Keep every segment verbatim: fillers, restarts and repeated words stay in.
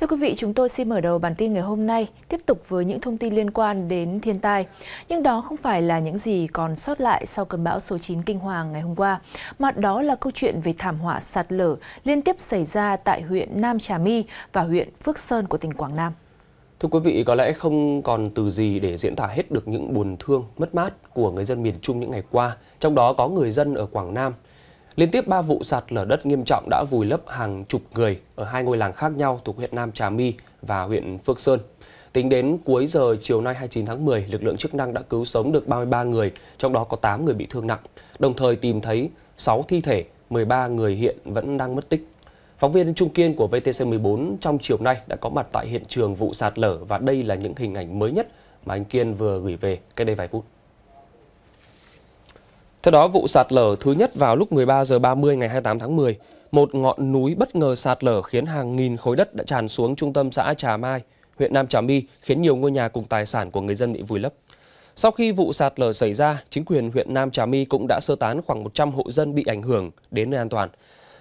Thưa quý vị, chúng tôi xin mở đầu bản tin ngày hôm nay tiếp tục với những thông tin liên quan đến thiên tai. Nhưng đó không phải là những gì còn sót lại sau cơn bão số chín kinh hoàng ngày hôm qua, mà đó là câu chuyện về thảm họa sạt lở liên tiếp xảy ra tại huyện Nam Trà My và huyện Phước Sơn của tỉnh Quảng Nam. Thưa quý vị, có lẽ không còn từ gì để diễn tả hết được những buồn thương, mất mát của người dân miền Trung những ngày qua, trong đó có người dân ở Quảng Nam. Liên tiếp ba vụ sạt lở đất nghiêm trọng đã vùi lấp hàng chục người ở hai ngôi làng khác nhau thuộc huyện Nam Trà My và huyện Phước Sơn. Tính đến cuối giờ chiều nay hai mươi chín tháng mười, lực lượng chức năng đã cứu sống được ba mươi ba người, trong đó có tám người bị thương nặng, đồng thời tìm thấy sáu thi thể, mười ba người hiện vẫn đang mất tích. Phóng viên Trung Kiên của V T C mười bốn trong chiều nay đã có mặt tại hiện trường vụ sạt lở và đây là những hình ảnh mới nhất mà anh Kiên vừa gửi về cách đây vài phút. Theo đó, vụ sạt lở thứ nhất vào lúc mười ba giờ ba mươi ngày hai mươi tám tháng mười, một ngọn núi bất ngờ sạt lở khiến hàng nghìn khối đất đã tràn xuống trung tâm xã Trà Mai, huyện Nam Trà My, khiến nhiều ngôi nhà cùng tài sản của người dân bị vùi lấp. Sau khi vụ sạt lở xảy ra, chính quyền huyện Nam Trà My cũng đã sơ tán khoảng một trăm hộ dân bị ảnh hưởng đến nơi an toàn.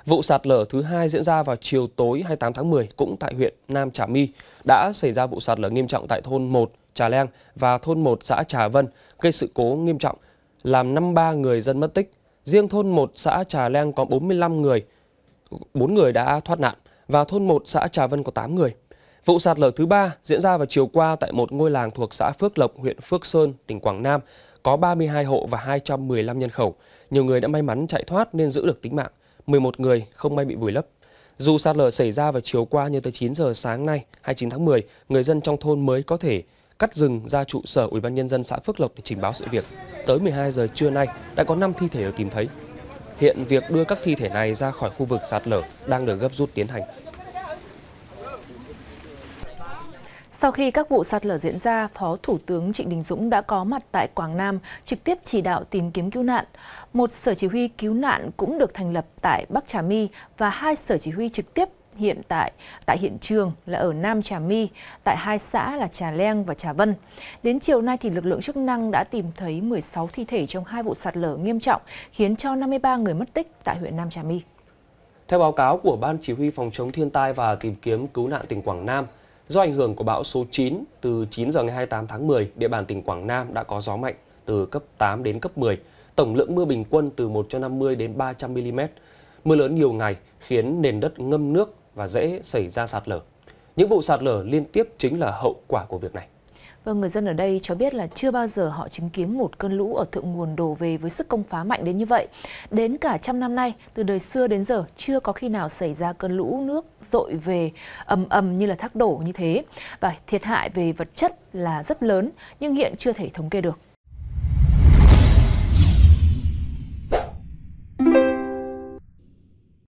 Vụ sạt lở thứ hai diễn ra vào chiều tối hai mươi tám tháng mười cũng tại huyện Nam Trà My, đã xảy ra vụ sạt lở nghiêm trọng tại thôn một Trà Leng và thôn một xã Trà Vân, gây sự cố nghiêm trọng, làm năm mươi ba người dân mất tích. Riêng thôn một xã Trà Leng có bốn mươi lăm người, bốn người đã thoát nạn và thôn một xã Trà Vân có tám người. Vụ sạt lở thứ ba diễn ra vào chiều qua tại một ngôi làng thuộc xã Phước Lộc, huyện Phước Sơn, tỉnh Quảng Nam, có ba mươi hai hộ và hai trăm mười lăm nhân khẩu. Nhiều người đã may mắn chạy thoát nên giữ được tính mạng. mười một người không may bị vùi lấp. Dù sạt lở xảy ra vào chiều qua nhưng tới chín giờ sáng nay, hai mươi chín tháng mười, người dân trong thôn mới có thể cắt rừng ra trụ sở Ủy ban nhân dân xã Phước Lộc để trình báo sự việc. Tới mười hai giờ trưa nay đã có năm thi thể được tìm thấy. Hiện việc đưa các thi thể này ra khỏi khu vực sạt lở đang được gấp rút tiến hành. Sau khi các vụ sạt lở diễn ra, Phó Thủ tướng Trịnh Đình Dũng đã có mặt tại Quảng Nam trực tiếp chỉ đạo tìm kiếm cứu nạn. Một sở chỉ huy cứu nạn cũng được thành lập tại Bắc Trà My và hai sở chỉ huy trực tiếp hiện tại tại hiện trường là ở Nam Trà My, tại hai xã là Trà Leng và Trà Vân. Đến chiều nay thì lực lượng chức năng đã tìm thấy mười sáu thi thể trong hai vụ sạt lở nghiêm trọng khiến cho năm mươi ba người mất tích tại huyện Nam Trà My. Theo báo cáo của Ban Chỉ huy Phòng chống thiên tai và tìm kiếm cứu nạn tỉnh Quảng Nam, do ảnh hưởng của bão số chín, từ chín giờ ngày hai mươi tám tháng mười, địa bàn tỉnh Quảng Nam đã có gió mạnh từ cấp tám đến cấp mười, tổng lượng mưa bình quân từ một trăm năm mươi đến ba trăm mi-li-mét. Mưa lớn nhiều ngày khiến nền đất ngâm nước và dễ xảy ra sạt lở. Những vụ sạt lở liên tiếp chính là hậu quả của việc này. Vâng, người dân ở đây cho biết là chưa bao giờ họ chứng kiến một cơn lũ ở thượng nguồn đổ về với sức công phá mạnh đến như vậy. Đến cả trăm năm nay, từ đời xưa đến giờ, chưa có khi nào xảy ra cơn lũ nước dội về ầm ầm như là thác đổ như thế. Và thiệt hại về vật chất là rất lớn, nhưng hiện chưa thể thống kê được.